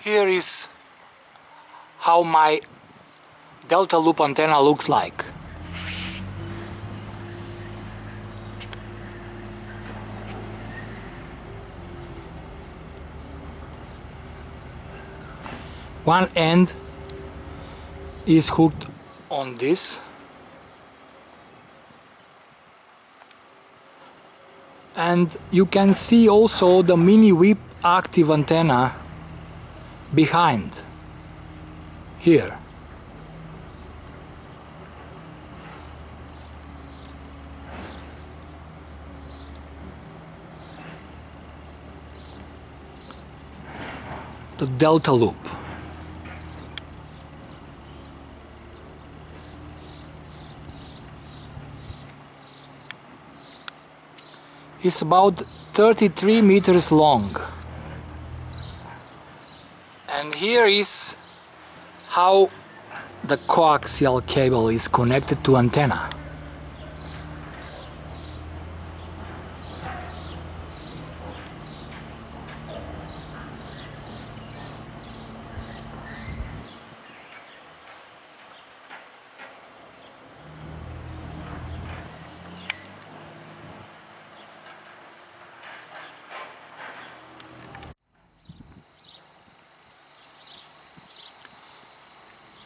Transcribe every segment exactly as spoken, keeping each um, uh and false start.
Here is how my delta loop antenna looks like. One end is hooked on this, and you can see also the Mini Whip active antenna behind here. The delta loop. It's about thirty-three meters long. And here is how the coaxial cable is connected to antenna.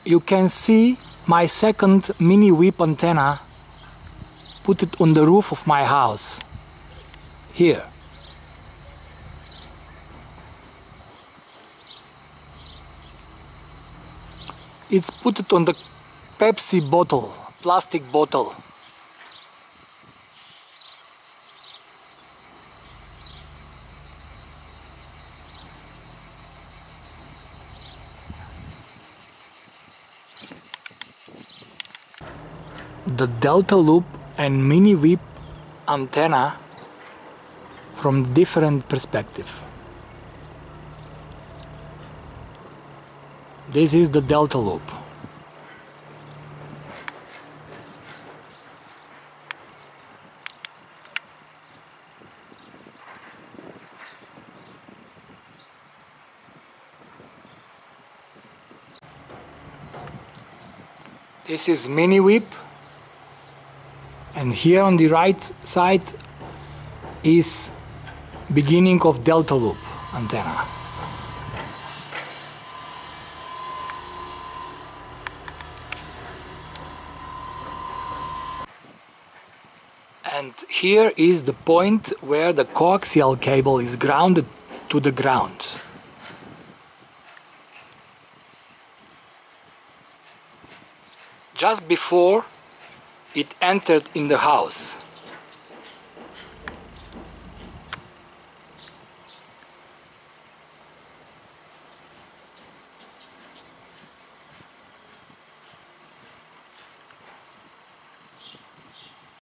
You can see my second Mini Whip antenna, put it on the roof of my house, here. It's put it on the Pepsi bottle, plastic bottle. The delta loop and Mini Whip antenna from different perspective. This is the delta loop. This is Mini Whip. And here on the right side is beginning of delta loop antenna. And here is the point where the coaxial cable is grounded to the ground. Just before it entered in the house.